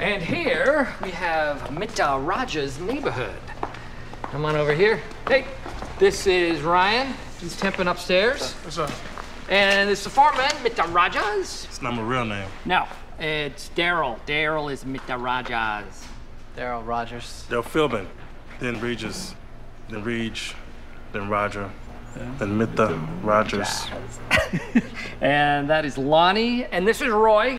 And here we have Mitta Raja's neighborhood. Come on over here. Hey, this is Ryan. He's temping upstairs. What's up? And it's the foreman, Mitta Raja's. It's not my real name. No, it's Daryl. Daryl is Mitta Raja's. Daryl Rogers. Daryl Philbin. Then Regis. Then Reg. Then Roger. Then Mitta Rogers. And that is Lonnie. And this is Roy.